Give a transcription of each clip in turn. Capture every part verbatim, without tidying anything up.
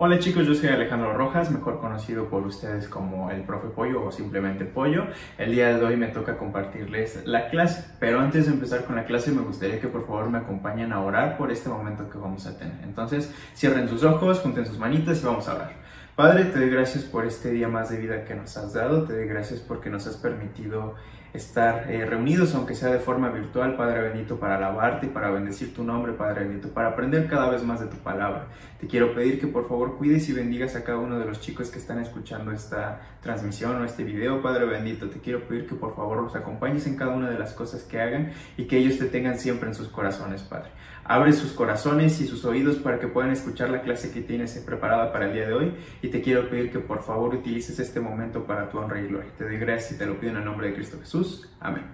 Hola chicos, yo soy Alejandro Rojas, mejor conocido por ustedes como el Profe Pollo o simplemente Pollo. El día de hoy me toca compartirles la clase, pero antes de empezar con la clase me gustaría que por favor me acompañen a orar por este momento que vamos a tener. Entonces, cierren sus ojos, junten sus manitas y vamos a orar. Padre, te doy gracias por este día más de vida que nos has dado, te doy gracias porque nos has permitido estar eh, reunidos, aunque sea de forma virtual, Padre bendito, para alabarte y para bendecir tu nombre, Padre bendito, para aprender cada vez más de tu palabra. Te quiero pedir que por favor cuides y bendigas a cada uno de los chicos que están escuchando esta transmisión o este video, Padre bendito. Te quiero pedir que por favor los acompañes en cada una de las cosas que hagan y que ellos te tengan siempre en sus corazones, Padre. Abre sus corazones y sus oídos para que puedan escuchar la clase que tienes preparada para el día de hoy, y te quiero pedir que por favor utilices este momento para tu honra y gloria. Te doy gracias y te lo pido en el nombre de Cristo Jesús. Amén.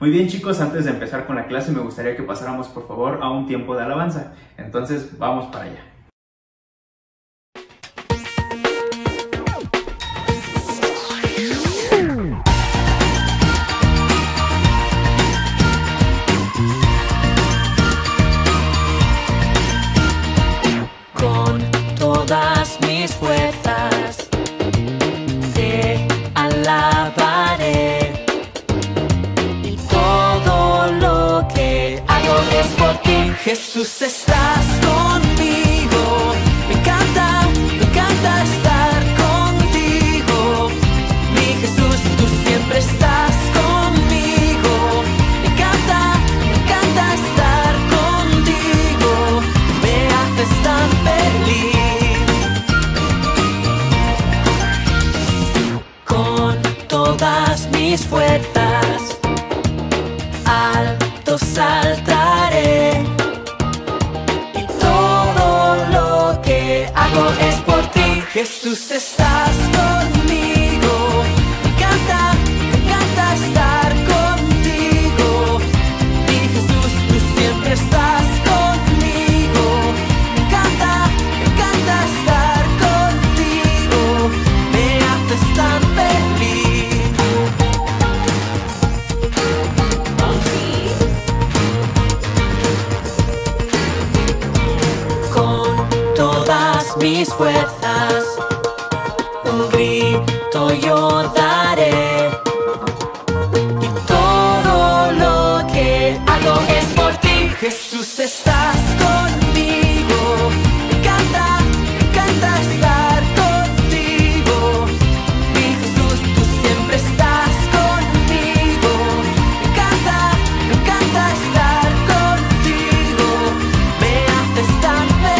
Muy bien chicos, antes de empezar con la clase me gustaría que pasáramos por favor a un tiempo de alabanza. Entonces vamos para allá. Con todas mis fuerzas te alabaré. Es porque Jesús estás conmigo. Me encanta, me encanta estar contigo. Mi Jesús, tú siempre estás conmigo. Me encanta, me encanta estar contigo. Me haces tan feliz. Con todas mis fuerzas alto salta. Es por ti, Jesús, estás conmigo. Me encanta, me encanta estar contigo. Mi Jesús, tú siempre estás conmigo. Me encanta, me encanta estar contigo. Me haces tan feliz. Oh, sí. Con toda mis fuerzas, un grito yo daré, y todo lo que hago es por ti, Jesús, estás conmigo. Me encanta, me encanta estar contigo. Mi Jesús, tú siempre estás conmigo. Me encanta, me encanta estar contigo. Me haces tan feliz.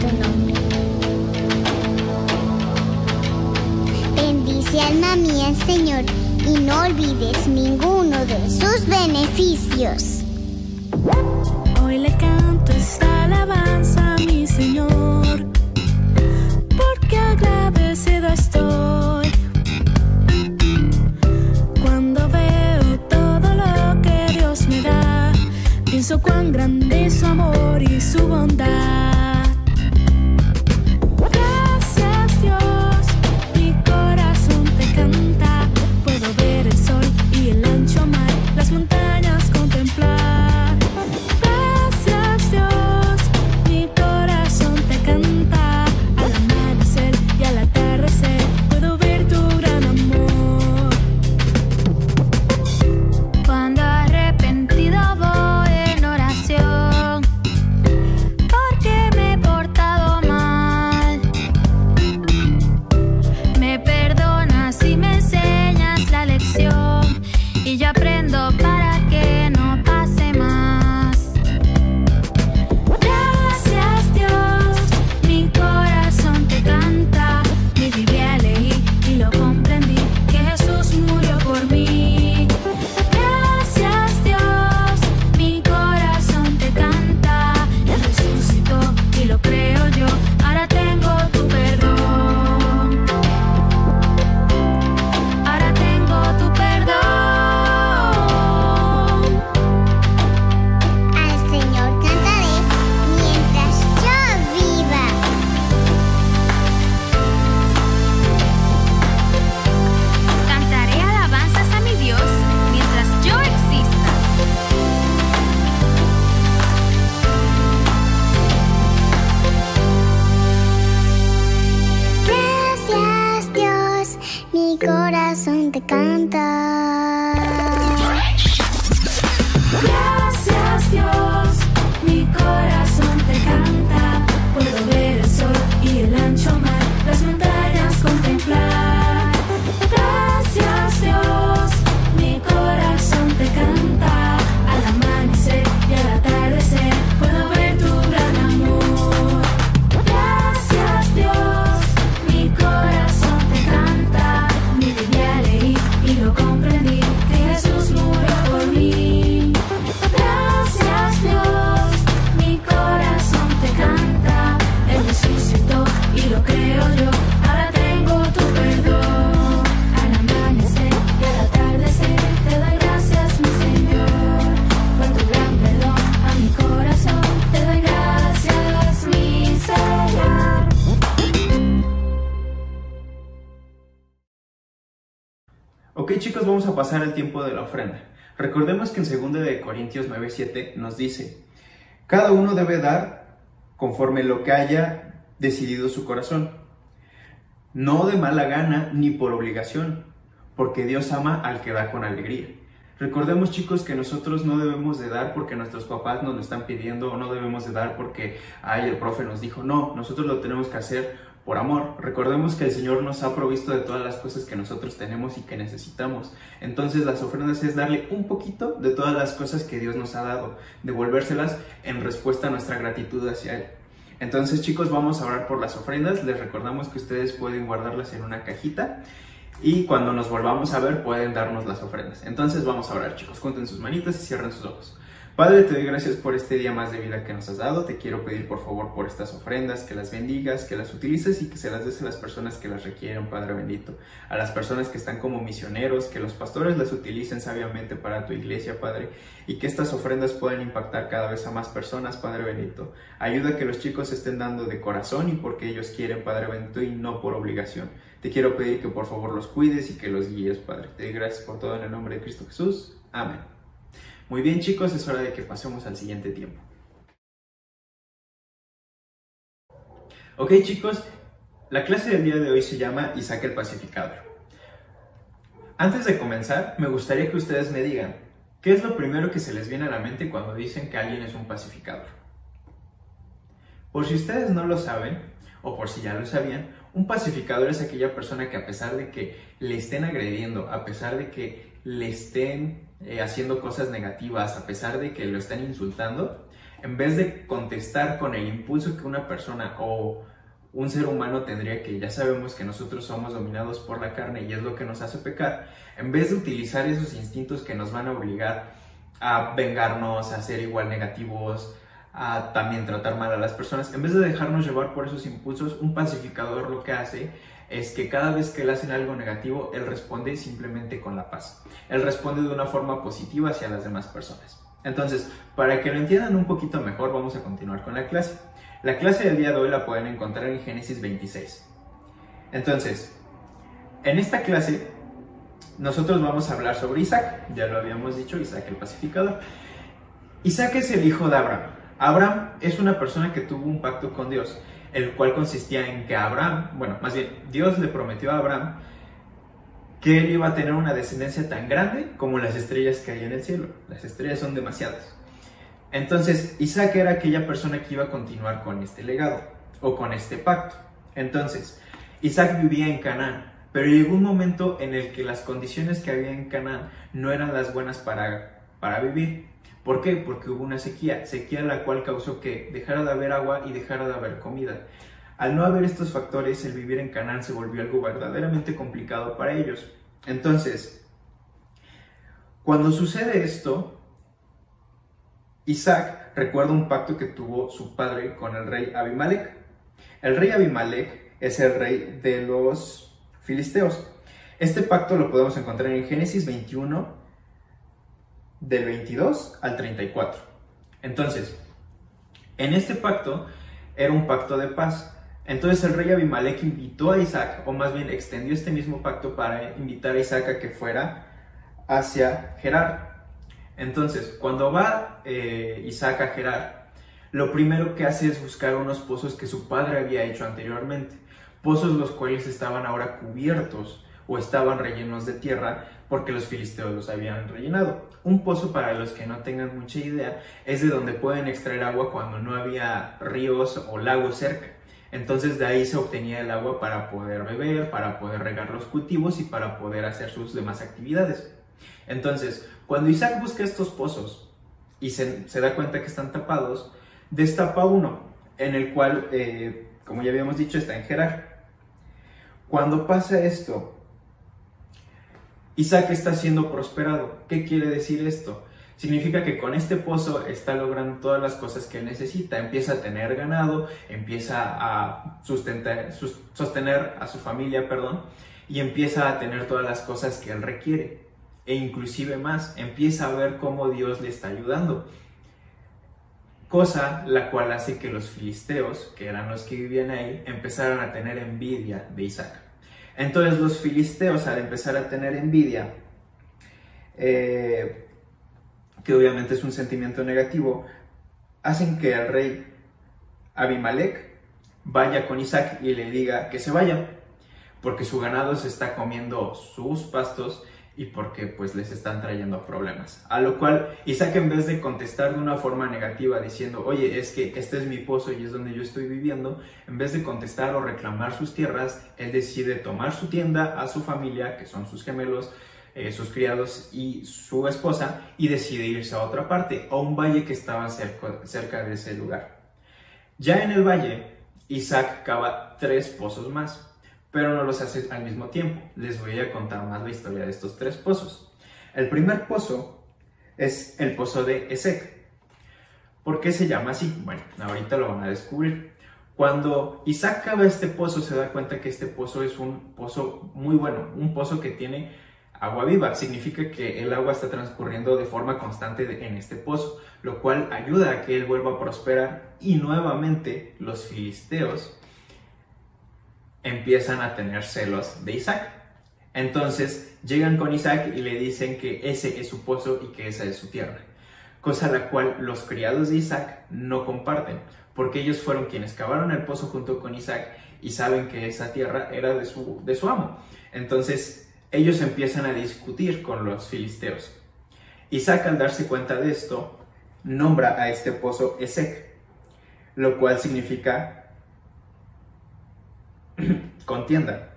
tu nombre. Bendice alma mía, Señor, y no olvides ninguno de sus beneficios. Hoy le canto esta alabanza a mi Señor, porque agradecido estoy. Cuando veo todo lo que Dios me da, pienso cuán grande es su amor y su bondad. Ok, chicos, vamos a pasar al tiempo de la ofrenda. Recordemos que en dos Corintios nueve siete nos dice: cada uno debe dar conforme lo que haya decidido su corazón, no de mala gana ni por obligación, porque Dios ama al que da con alegría. Recordemos, chicos, que nosotros no debemos de dar porque nuestros papás nos lo están pidiendo, o no debemos de dar porque, ay, el profe nos dijo. No, nosotros lo tenemos que hacer por amor. Recordemos que el Señor nos ha provisto de todas las cosas que nosotros tenemos y que necesitamos. Entonces las ofrendas es darle un poquito de todas las cosas que Dios nos ha dado, devolvérselas en respuesta a nuestra gratitud hacia Él. Entonces, chicos, vamos a orar por las ofrendas. Les recordamos que ustedes pueden guardarlas en una cajita y cuando nos volvamos a ver pueden darnos las ofrendas. Entonces vamos a orar, chicos. Junten sus manitas y cierren sus ojos. Padre, te doy gracias por este día más de vida que nos has dado. Te quiero pedir, por favor, por estas ofrendas, que las bendigas, que las utilices y que se las des a las personas que las requieren, Padre bendito. A las personas que están como misioneros, que los pastores las utilicen sabiamente para tu iglesia, Padre, y que estas ofrendas puedan impactar cada vez a más personas, Padre bendito. Ayuda a que los chicos estén dando de corazón y porque ellos quieren, Padre bendito, y no por obligación. Te quiero pedir que, por favor, los cuides y que los guíes, Padre. Te doy gracias por todo en el nombre de Cristo Jesús. Amén. Muy bien, chicos, es hora de que pasemos al siguiente tiempo. Ok, chicos, la clase del día de hoy se llama Isaac el Pacificador. Antes de comenzar, me gustaría que ustedes me digan, ¿qué es lo primero que se les viene a la mente cuando dicen que alguien es un pacificador? Por si ustedes no lo saben, o por si ya lo sabían, un pacificador es aquella persona que, a pesar de que le estén agrediendo, a pesar de que le estén Eh, haciendo cosas negativas, a pesar de que lo están insultando, en vez de contestar con el impulso que una persona o un ser humano tendría, que ya sabemos que nosotros somos dominados por la carne y es lo que nos hace pecar, en vez de utilizar esos instintos que nos van a obligar a vengarnos, a ser igual negativos, a también tratar mal a las personas, en vez de dejarnos llevar por esos impulsos, un pacificador lo que hace es que cada vez que le hacen algo negativo, él responde simplemente con la paz. Él responde de una forma positiva hacia las demás personas. Entonces, para que lo entiendan un poquito mejor, vamos a continuar con la clase. La clase del día de hoy la pueden encontrar en Génesis veintiséis. Entonces, en esta clase nosotros vamos a hablar sobre Isaac. Ya lo habíamos dicho, Isaac el pacificador. Isaac es el hijo de Abraham. Abraham es una persona que tuvo un pacto con Dios, el cual consistía en que Abraham, bueno, más bien, Dios le prometió a Abraham que él iba a tener una descendencia tan grande como las estrellas que hay en el cielo. Las estrellas son demasiadas. Entonces, Isaac era aquella persona que iba a continuar con este legado o con este pacto. Entonces, Isaac vivía en Canaán, pero llegó un momento en el que las condiciones que había en Canaán no eran las buenas para, para vivir. ¿Por qué? Porque hubo una sequía, sequía la cual causó que dejara de haber agua y dejara de haber comida. Al no haber estos factores, el vivir en Canaán se volvió algo verdaderamente complicado para ellos. Entonces, cuando sucede esto, Isaac recuerda un pacto que tuvo su padre con el rey Abimelec. El rey Abimelec es el rey de los filisteos. Este pacto lo podemos encontrar en Génesis veintiuno, del veintidós al treinta y cuatro. Entonces, en este pacto, era un pacto de paz. Entonces el rey Abimelec invitó a Isaac, o más bien extendió este mismo pacto para invitar a Isaac a que fuera hacia Gerar. Entonces, cuando va eh, Isaac a Gerar, lo primero que hace es buscar unos pozos que su padre había hecho anteriormente, pozos los cuales estaban ahora cubiertos o estaban rellenos de tierra, porque los filisteos los habían rellenado. Un pozo, para los que no tengan mucha idea, es de donde pueden extraer agua cuando no había ríos o lagos cerca. Entonces de ahí se obtenía el agua para poder beber, para poder regar los cultivos y para poder hacer sus demás actividades. Entonces, cuando Isaac busca estos pozos y se, se da cuenta que están tapados, destapa uno, en el cual, eh, como ya habíamos dicho, está en Gerar. Cuando pasa esto, Isaac está siendo prosperado. ¿Qué quiere decir esto? Significa que con este pozo está logrando todas las cosas que necesita. Empieza a tener ganado, empieza a sustentar, sostener a su familia, perdón, y empieza a tener todas las cosas que él requiere. E inclusive más, empieza a ver cómo Dios le está ayudando. Cosa la cual hace que los filisteos, que eran los que vivían ahí, empezaran a tener envidia de Isaac. Entonces los filisteos, al empezar a tener envidia, eh, que obviamente es un sentimiento negativo, hacen que el rey Abimelec vaya con Isaac y le diga que se vaya, porque su ganado se está comiendo sus pastos y porque pues les están trayendo problemas. A lo cual Isaac, en vez de contestar de una forma negativa diciendo, oye, es que este es mi pozo y es donde yo estoy viviendo, en vez de contestar o reclamar sus tierras, él decide tomar su tienda, a su familia, que son sus gemelos, eh, sus criados y su esposa, y decide irse a otra parte, a un valle que estaba cerca, cerca de ese lugar. Ya en el valle, Isaac cava tres pozos más, pero no los hace al mismo tiempo. Les voy a contar más la historia de estos tres pozos. El primer pozo es el pozo de Esek. ¿Por qué se llama así? Bueno, ahorita lo van a descubrir. Cuando Isaac cava este pozo, se da cuenta que este pozo es un pozo muy bueno, un pozo que tiene agua viva. Significa que el agua está transcurriendo de forma constante en este pozo, lo cual ayuda a que él vuelva a prosperar, y nuevamente los filisteos empiezan a tener celos de Isaac. Entonces llegan con Isaac y le dicen que ese es su pozo y que esa es su tierra, cosa la cual los criados de Isaac no comparten, porque ellos fueron quienes cavaron el pozo junto con Isaac y saben que esa tierra era de su, de su amo. Entonces ellos empiezan a discutir con los filisteos. Isaac, al darse cuenta de esto, nombra a este pozo Esek, lo cual significa contienda.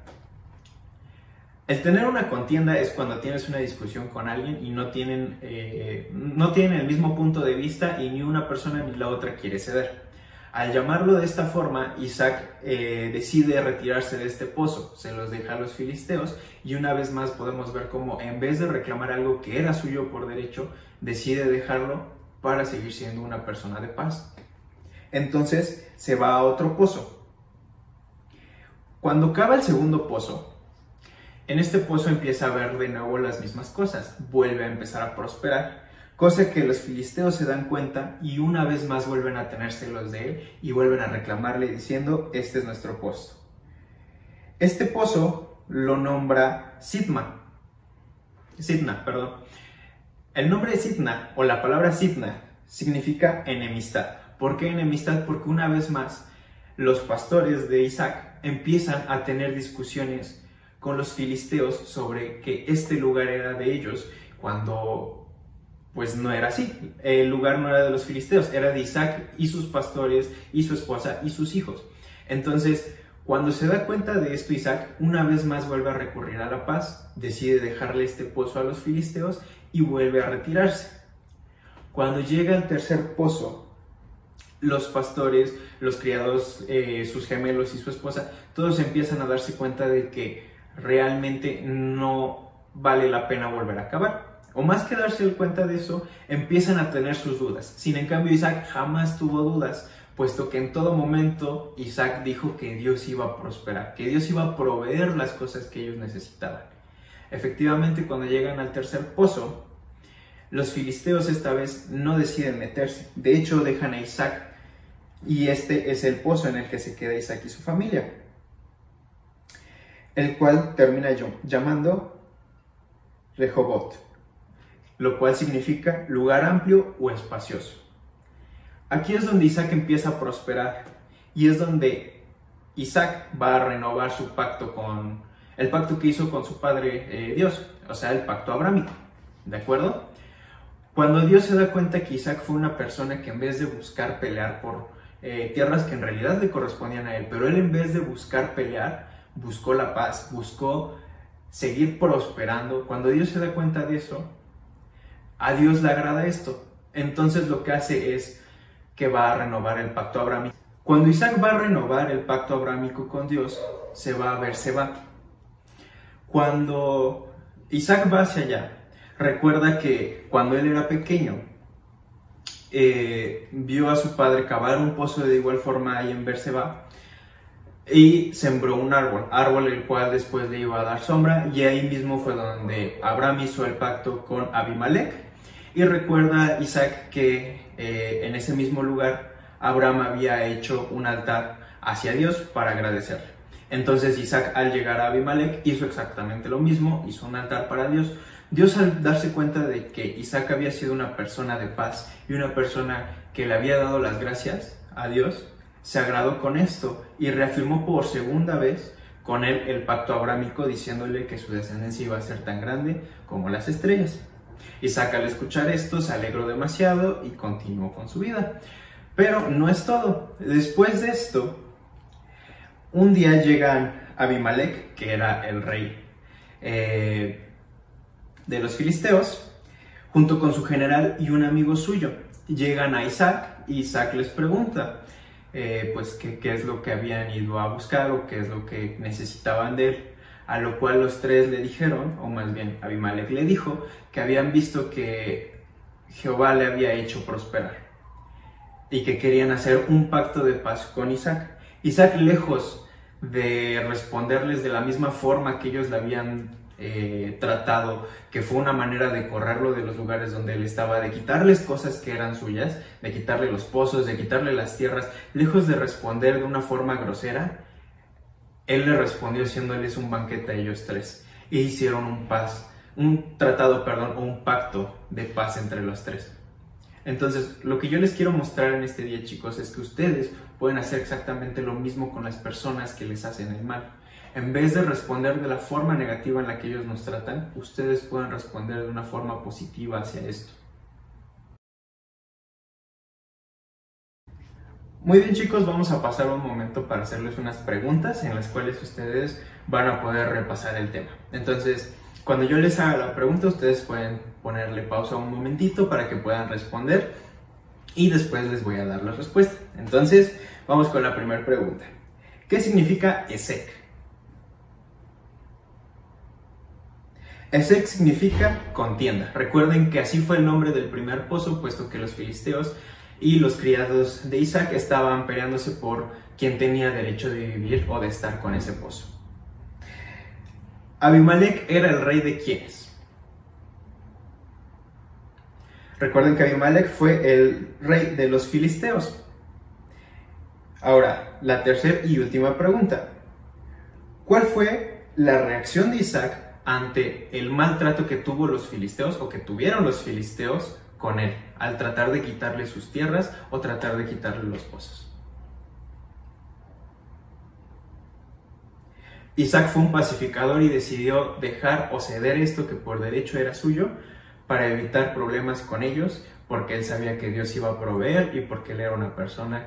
El tener una contienda es cuando tienes una discusión con alguien y no tienen, eh, no tienen el mismo punto de vista y ni una persona ni la otra quiere ceder. Al llamarlo de esta forma, Isaac eh, decide retirarse de este pozo, se los deja a los filisteos y una vez más podemos ver cómo en vez de reclamar algo que era suyo por derecho, decide dejarlo para seguir siendo una persona de paz. Entonces se va a otro pozo. Cuando cava el segundo pozo, en este pozo empieza a ver de nuevo las mismas cosas, vuelve a empezar a prosperar. Cosa que los filisteos se dan cuenta y una vez más vuelven a tener celos de él y vuelven a reclamarle diciendo, este es nuestro pozo. Este pozo lo nombra Sitna. Sitna, perdón. El nombre de Sitna o la palabra Sitna significa enemistad. ¿Por qué enemistad? Porque una vez más los pastores de Isaac empiezan a tener discusiones con los filisteos sobre que este lugar era de ellos cuando... pues no era así, el lugar no era de los filisteos, era de Isaac y sus pastores y su esposa y sus hijos. Entonces, cuando se da cuenta de esto Isaac, una vez más vuelve a recurrir a la paz, decide dejarle este pozo a los filisteos y vuelve a retirarse. Cuando llega al tercer pozo, los pastores, los criados, eh, sus gemelos y su esposa, todos empiezan a darse cuenta de que realmente no vale la pena volver a cavar. O más que darse cuenta de eso, empiezan a tener sus dudas. Sin en cambio, Isaac jamás tuvo dudas, puesto que en todo momento Isaac dijo que Dios iba a prosperar, que Dios iba a proveer las cosas que ellos necesitaban. Efectivamente, cuando llegan al tercer pozo, los filisteos esta vez no deciden meterse. De hecho, dejan a Isaac y este es el pozo en el que se queda Isaac y su familia, el cual termina yo, llamando Rehobot, lo cual significa lugar amplio o espacioso. Aquí es donde Isaac empieza a prosperar y es donde Isaac va a renovar su pacto con el pacto que hizo con su padre eh, Dios, o sea, el pacto abrámico, ¿de acuerdo? Cuando Dios se da cuenta que Isaac fue una persona que en vez de buscar pelear por eh, tierras que en realidad le correspondían a él, pero él en vez de buscar pelear, buscó la paz, buscó seguir prosperando. Cuando Dios se da cuenta de eso, a Dios le agrada esto, entonces lo que hace es que va a renovar el pacto abrámico. Cuando Isaac va a renovar el pacto abrámico con Dios, se va a Berseba. Cuando Isaac va hacia allá, recuerda que cuando él era pequeño, eh, vio a su padre cavar un pozo de igual forma ahí en Berseba y sembró un árbol, árbol el cual después le iba a dar sombra, y ahí mismo fue donde Abraham hizo el pacto con Abimelec. Y recuerda Isaac que eh, en ese mismo lugar Abraham había hecho un altar hacia Dios para agradecerle. Entonces Isaac, al llegar a Abimelec, hizo exactamente lo mismo, hizo un altar para Dios. Dios, al darse cuenta de que Isaac había sido una persona de paz y una persona que le había dado las gracias a Dios, se agradó con esto y reafirmó por segunda vez con él el pacto abrámico, diciéndole que su descendencia iba a ser tan grande como las estrellas. Isaac, al escuchar esto, se alegró demasiado y continuó con su vida. Pero no es todo. Después de esto, un día llegan Abimelec, que era el rey eh, de los filisteos, junto con su general y un amigo suyo. Llegan a Isaac y Isaac les pregunta eh, pues qué es lo que habían ido a buscar o qué es lo que necesitaban de él. A lo cual los tres le dijeron, o más bien Abimelec le dijo, que habían visto que Jehová le había hecho prosperar y que querían hacer un pacto de paz con Isaac. Isaac, lejos de responderles de la misma forma que ellos le habían eh, tratado, que fue una manera de correrlo de los lugares donde él estaba, de quitarles cosas que eran suyas, de quitarle los pozos, de quitarle las tierras, lejos de responder de una forma grosera, él le respondió haciéndoles un banquete a ellos tres e hicieron un, paz, un tratado, perdón, o un pacto de paz entre los tres. Entonces, lo que yo les quiero mostrar en este día, chicos, es que ustedes pueden hacer exactamente lo mismo con las personas que les hacen el mal. En vez de responder de la forma negativa en la que ellos nos tratan, ustedes pueden responder de una forma positiva hacia esto. Muy bien, chicos, vamos a pasar un momento para hacerles unas preguntas en las cuales ustedes van a poder repasar el tema. Entonces, cuando yo les haga la pregunta, ustedes pueden ponerle pausa un momentito para que puedan responder y después les voy a dar la respuesta. Entonces, vamos con la primera pregunta. ¿Qué significa Esek? Esek significa contienda. Recuerden que así fue el nombre del primer pozo, puesto que los filisteos y los criados de Isaac estaban peleándose por quien tenía derecho de vivir o de estar con ese pozo. Abimelec era el rey de ¿quiénes? Recuerden que Abimelec fue el rey de los filisteos. Ahora, la tercera y última pregunta. ¿Cuál fue la reacción de Isaac ante el maltrato que tuvo los filisteos o que tuvieron los filisteos con él, al tratar de quitarle sus tierras o tratar de quitarle los pozos? Isaac fue un pacificador y decidió dejar o ceder esto que por derecho era suyo para evitar problemas con ellos, porque él sabía que Dios iba a proveer y porque él era una persona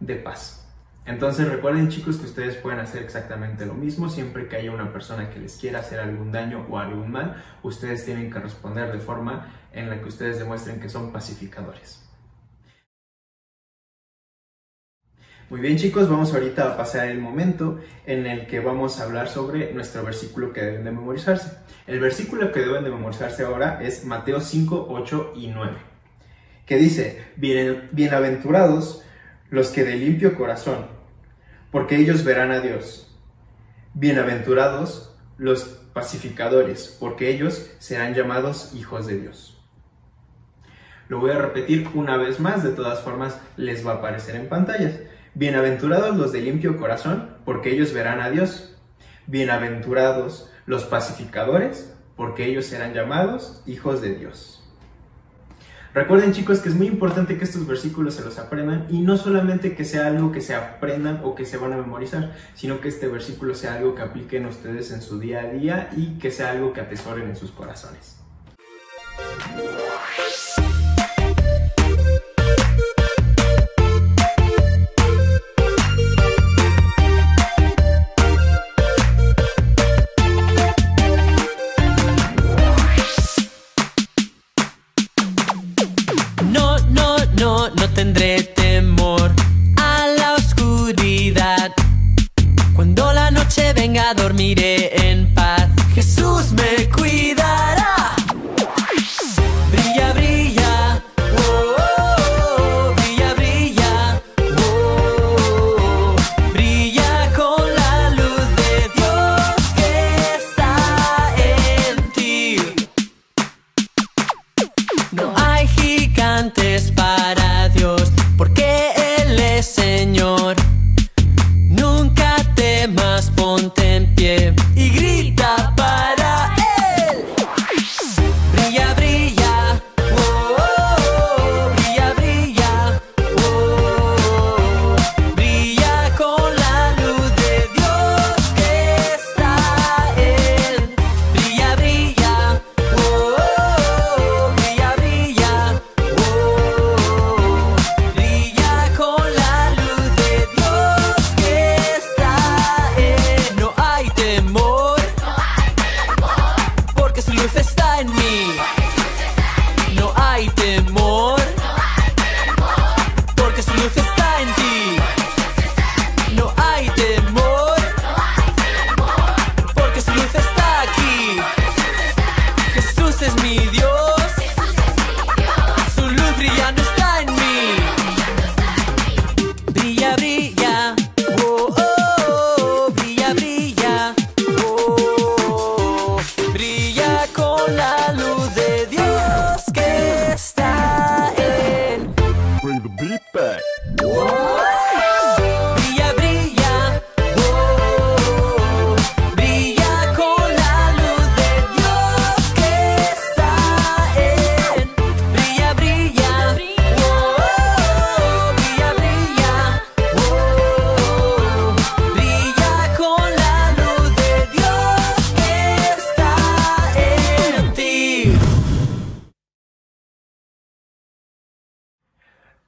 de paz. Entonces recuerden, chicos, que ustedes pueden hacer exactamente lo mismo. Siempre que haya una persona que les quiera hacer algún daño o algún mal, ustedes tienen que responder de forma en la que ustedes demuestren que son pacificadores. Muy bien, chicos, vamos ahorita a pasar el momento en el que vamos a hablar sobre nuestro versículo que deben de memorizarse. El versículo que deben de memorizarse ahora es Mateo cinco, ocho y nueve, que dice: Bien, bienaventurados los que de limpio corazón, porque ellos verán a Dios. Bienaventurados los pacificadores, porque ellos serán llamados hijos de Dios. Lo voy a repetir una vez más, de todas formas les va a aparecer en pantallas. Bienaventurados los de limpio corazón, porque ellos verán a Dios. Bienaventurados los pacificadores, porque ellos serán llamados hijos de Dios. Recuerden, chicos, que es muy importante que estos versículos se los aprendan, y no solamente que sea algo que se aprendan o que se van a memorizar, sino que este versículo sea algo que apliquen ustedes en su día a día y que sea algo que atesoren en sus corazones. Tendré temor a la oscuridad. Cuando la noche venga, dormiré en paz. Jesús me cuidará. Brilla, brilla, oh, oh, oh. Brilla, brilla, oh, oh, oh. Brilla con la luz de Dios que está en ti. No hay gigantes para porque Él es Señor. Nunca temas, ponte en pie.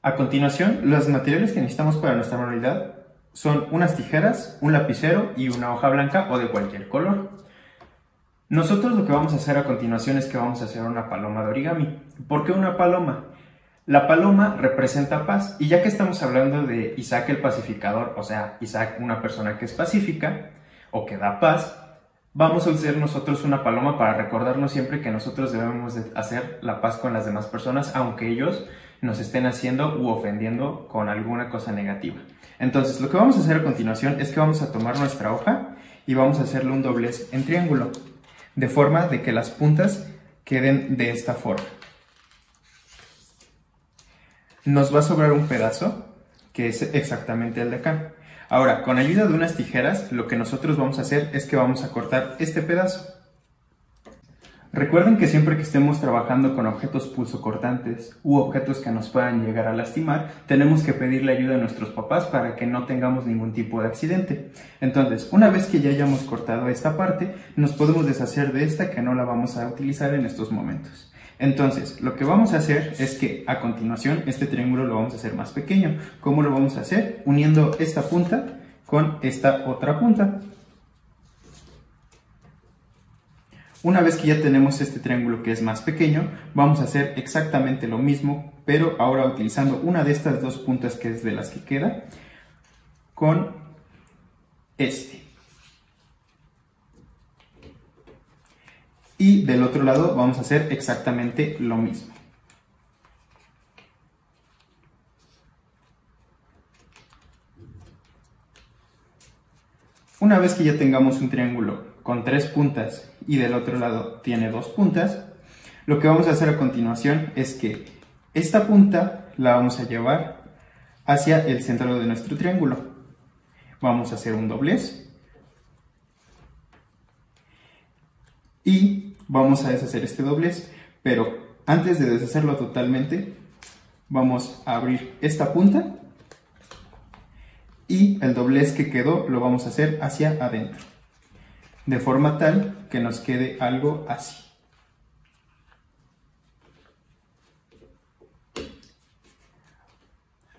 A continuación, los materiales que necesitamos para nuestra manualidad son unas tijeras, un lapicero y una hoja blanca o de cualquier color. Nosotros lo que vamos a hacer a continuación es que vamos a hacer una paloma de origami. ¿Por qué una paloma? La paloma representa paz, y ya que estamos hablando de Isaac el pacificador, o sea, Isaac una persona que es pacífica o que da paz, vamos a usar nosotros una paloma para recordarnos siempre que nosotros debemos de hacer la paz con las demás personas, aunque ellos nos estén haciendo u ofendiendo con alguna cosa negativa. Entonces, lo que vamos a hacer a continuación es que vamos a tomar nuestra hoja y vamos a hacerle un doblez en triángulo, de forma de que las puntas queden de esta forma. Nos va a sobrar un pedazo, que es exactamente el de acá. Ahora, con ayuda de unas tijeras, lo que nosotros vamos a hacer es que vamos a cortar este pedazo. Recuerden que siempre que estemos trabajando con objetos pulsocortantes u objetos que nos puedan llegar a lastimar, tenemos que pedirle ayuda a nuestros papás para que no tengamos ningún tipo de accidente. Entonces, una vez que ya hayamos cortado esta parte, nos podemos deshacer de esta que no la vamos a utilizar en estos momentos. Entonces, lo que vamos a hacer es que a continuación este triángulo lo vamos a hacer más pequeño. ¿Cómo lo vamos a hacer? Uniendo esta punta con esta otra punta. Una vez que ya tenemos este triángulo que es más pequeño, vamos a hacer exactamente lo mismo, pero ahora utilizando una de estas dos puntas que es de las que queda, con este. Y del otro lado vamos a hacer exactamente lo mismo. Una vez que ya tengamos un triángulo con tres puntas y del otro lado tiene dos puntas, lo que vamos a hacer a continuación es que esta punta la vamos a llevar hacia el centro de nuestro triángulo. Vamos a hacer un doblez y vamos a deshacer este doblez, pero antes de deshacerlo totalmente vamos a abrir esta punta y el doblez que quedó lo vamos a hacer hacia adentro, de forma tal que nos quede algo así.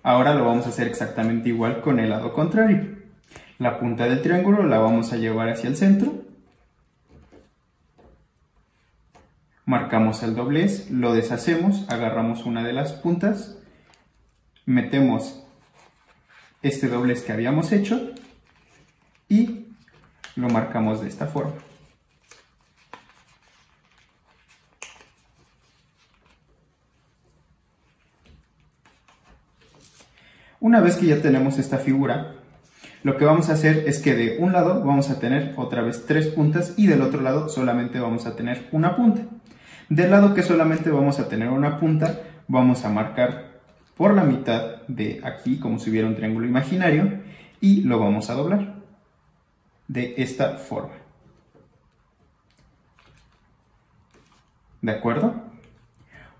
Ahora lo vamos a hacer exactamente igual con el lado contrario. La punta del triángulo la vamos a llevar hacia el centro. Marcamos el doblez, lo deshacemos, agarramos una de las puntas, metemos este doblez que habíamos hecho y lo marcamos de esta forma. Una vez que ya tenemos esta figura, lo que vamos a hacer es que de un lado vamos a tener otra vez tres puntas y del otro lado solamente vamos a tener una punta. Del lado que solamente vamos a tener una punta, vamos a marcar por la mitad de aquí como si hubiera un triángulo imaginario y lo vamos a doblar de esta forma. ¿De acuerdo?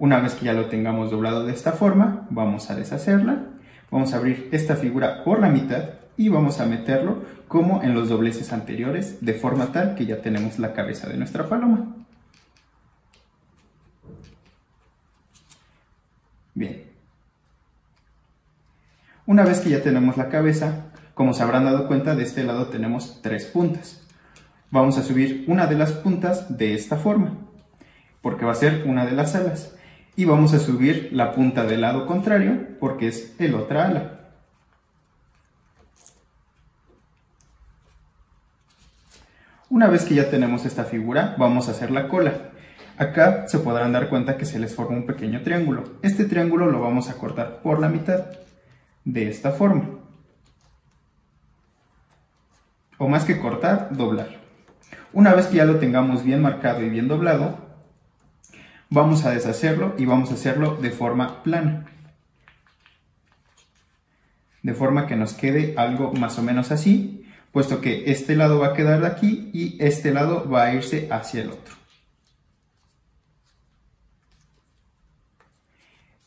Una vez que ya lo tengamos doblado de esta forma, vamos a deshacerla, vamos a abrir esta figura por la mitad y vamos a meterlo como en los dobleces anteriores, de forma tal que ya tenemos la cabeza de nuestra paloma. Bien. Una vez que ya tenemos la cabeza, como se habrán dado cuenta, de este lado tenemos tres puntas. Vamos a subir una de las puntas de esta forma, porque va a ser una de las alas. Y vamos a subir la punta del lado contrario, porque es el otra ala. Una vez que ya tenemos esta figura, vamos a hacer la cola. Acá se podrán dar cuenta que se les forma un pequeño triángulo. Este triángulo lo vamos a cortar por la mitad, de esta forma. O más que cortar, doblar. Una vez que ya lo tengamos bien marcado y bien doblado, vamos a deshacerlo y vamos a hacerlo de forma plana. De forma que nos quede algo más o menos así, puesto que este lado va a quedar de aquí y este lado va a irse hacia el otro.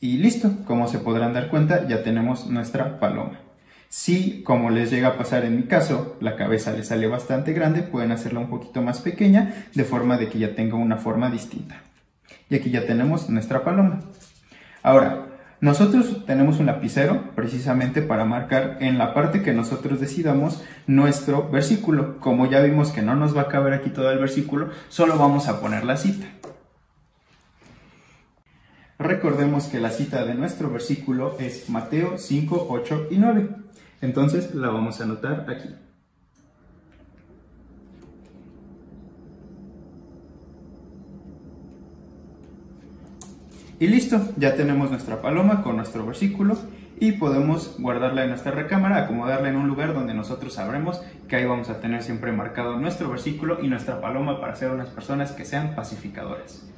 Y listo, como se podrán dar cuenta, ya tenemos nuestra paloma. Si, como les llega a pasar en mi caso, la cabeza les sale bastante grande, pueden hacerla un poquito más pequeña, de forma de que ya tenga una forma distinta. Y aquí ya tenemos nuestra paloma. Ahora, Nosotros tenemos un lapicero precisamente para marcar en la parte que nosotros decidamos nuestro versículo. Como ya vimos que no nos va a caber aquí todo el versículo, solo vamos a poner la cita. Recordemos que la cita de nuestro versículo es Mateo cinco, ocho y nueve. Entonces la vamos a anotar aquí. Y listo, ya tenemos nuestra paloma con nuestro versículo y podemos guardarla en nuestra recámara, acomodarla en un lugar donde nosotros sabremos que ahí vamos a tener siempre marcado nuestro versículo y nuestra paloma para ser unas personas que sean pacificadoras.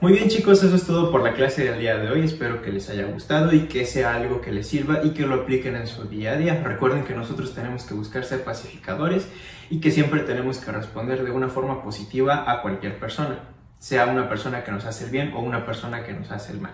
Muy bien, chicos, eso es todo por la clase del día de hoy. Espero que les haya gustado y que sea algo que les sirva y que lo apliquen en su día a día. Recuerden que nosotros tenemos que buscar ser pacificadores y que siempre tenemos que responder de una forma positiva a cualquier persona, sea una persona que nos hace el bien o una persona que nos hace el mal.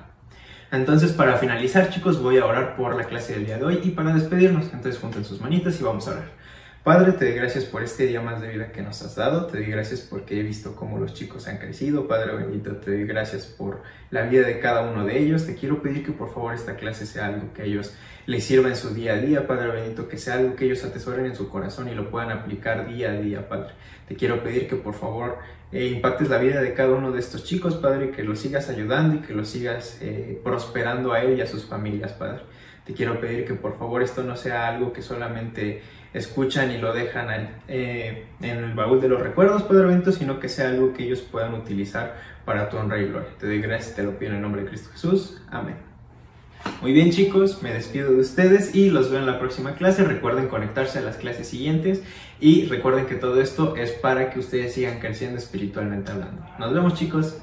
Entonces, para finalizar, chicos, voy a orar por la clase del día de hoy y para despedirnos. Entonces, junten sus manitas y vamos a orar. Padre, te doy gracias por este día más de vida que nos has dado. Te doy gracias porque he visto cómo los chicos han crecido. Padre bendito, te doy gracias por la vida de cada uno de ellos. Te quiero pedir que por favor esta clase sea algo que a ellos les sirva en su día a día. Padre bendito, que sea algo que ellos atesoren en su corazón y lo puedan aplicar día a día, Padre. Te quiero pedir que por favor eh, impactes la vida de cada uno de estos chicos, Padre, que los sigas ayudando y que los sigas eh, prosperando a él y a sus familias, Padre. Te quiero pedir que por favor esto no sea algo que solamente escuchan y lo dejan al, eh, en el baúl de los recuerdos, Padre bendito, sino que sea algo que ellos puedan utilizar para tu honra y gloria. Te doy gracias, te lo pido en el nombre de Cristo Jesús. Amén. Muy bien, chicos, me despido de ustedes y los veo en la próxima clase. Recuerden conectarse a las clases siguientes y recuerden que todo esto es para que ustedes sigan creciendo espiritualmente hablando. Nos vemos, chicos.